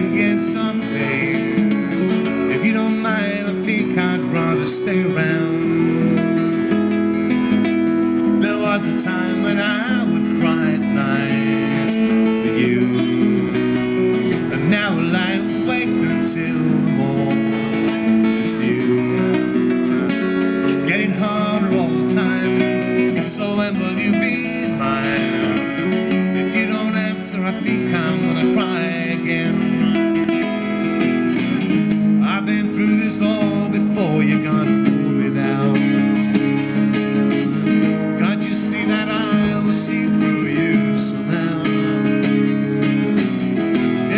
again someday. If you don't mind, I think I'd rather stay around. There was a time when I would cry at night for you, and now I lie awake until the morning is new. It's getting harder all the time, so when will you be mine? If you don't answer, I think I'm gonna cry again. I've been through this all before. You're gonna pull me down. Can't you see that I will see through you somehow?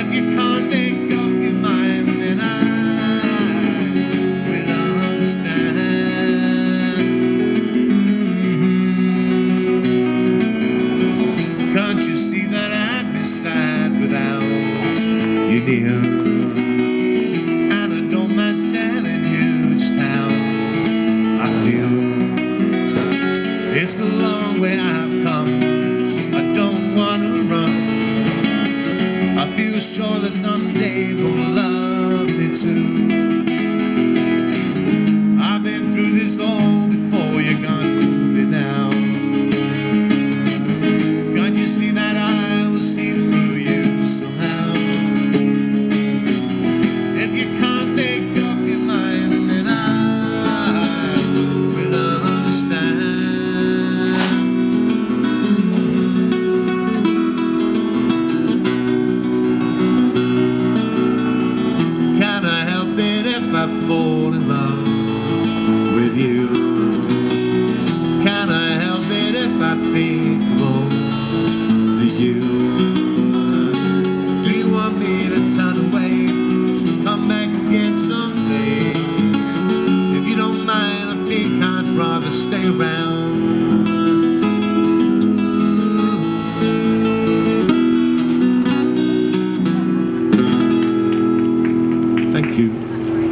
If you can't make up your mind, then I will understand. Can't you see that I'd be sad without? And I don't mind telling you just how I feel. It's the long way I've come, I don't want to run. I feel sure that something